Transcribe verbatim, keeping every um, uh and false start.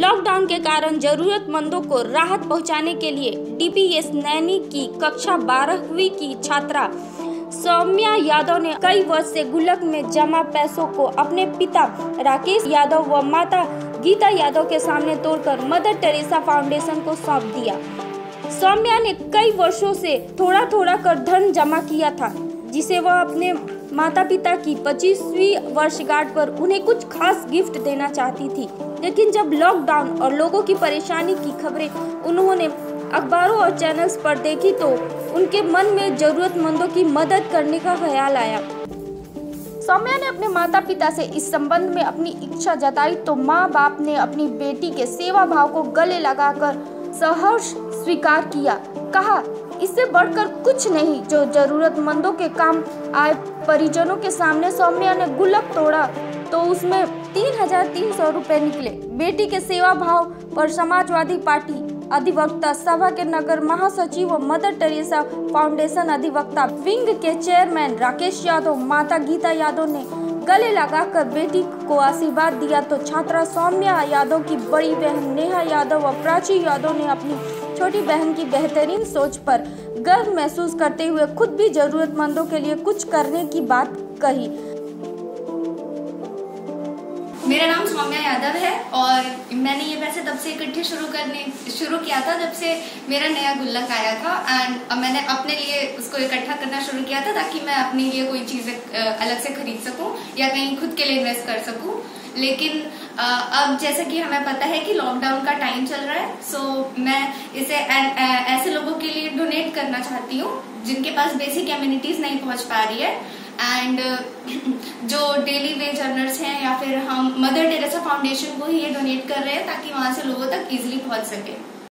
Lockdown के कारण जरूरतमंदों को राहत पहुंचाने के लिए डीपीएस नैनी की कक्षा बारहवीं की छात्रा सौम्या यादव ने कई वर्ष से गुल्लक में जमा पैसों को अपने पिता राकेश यादव व माता गीता यादव के सामने तोड़कर मदर टेरेसा फाउंडेशन को सौंप दिया। सौम्या ने कई वर्षों से थोड़ा थोड़ा कर धन जमा किया था, जिसे वह अपने माता पिता की पच्चीसवीं वर्षगांठ पर उन्हें कुछ खास गिफ्ट देना चाहती थी, लेकिन जब लॉकडाउन और लोगों की परेशानी की खबरें उन्होंने अखबारों और चैनल्स पर देखी तो उनके मन में जरूरतमंदों की मदद करने का ख्याल आया। सौम्या ने अपने माता पिता से इस संबंध में अपनी इच्छा जताई तो माँ बाप ने अपनी बेटी के सेवा भाव को गले लगाकर सहर्ष स्वीकार किया। कहा, इससे बढ़कर कुछ नहीं जो जरूरतमंदों के काम आए। परिजनों के सामने सौम्या ने गुल्लक तोड़ा तो उसमें तीन हजार तीन सौ रुपए निकले। बेटी के सेवा भाव पर समाजवादी पार्टी अधिवक्ता सभा के नगर महासचिव व मदर टेरेसा फाउंडेशन अधिवक्ता विंग के चेयरमैन राकेश यादव, माता गीता यादव ने गले लगाकर बेटी को आशीर्वाद दिया तो छात्रा सौम्या यादव की बड़ी बहन नेहा यादव व प्राची यादव ने अपनी छोटी बहन की बेहतरीन सोच पर गर्व महसूस करते हुए खुद भी जरूरतमंदों के लिए कुछ करने की बात कही। मेरा नाम सौम्या यादव है और मैंने ये पैसे तब से इकट्ठे शुरू करने शुरू किया था जब से मेरा नया गुल्लक आया था, एंड मैंने अपने लिए उसको इकट्ठा करना शुरू किया था ताकि मैं अपने लिए कोई चीज़ अलग से खरीद सकूं या कहीं खुद के लिए इन्वेस्ट कर सकूं। लेकिन अब जैसा कि हमें पता है कि लॉकडाउन का टाइम चल रहा है, सो मैं इसे ऐसे लोगों के लिए डोनेट करना चाहती हूँ जिनके पास बेसिक एमिनिटीज नहीं पहुँच पा रही है, एंड uh, जो डेली वेज अर्नर्स हैं या फिर हम मदर टेरेसा फाउंडेशन को ही ये डोनेट कर रहे हैं ताकि वहाँ से लोगों तक इजीली पहुँच सके।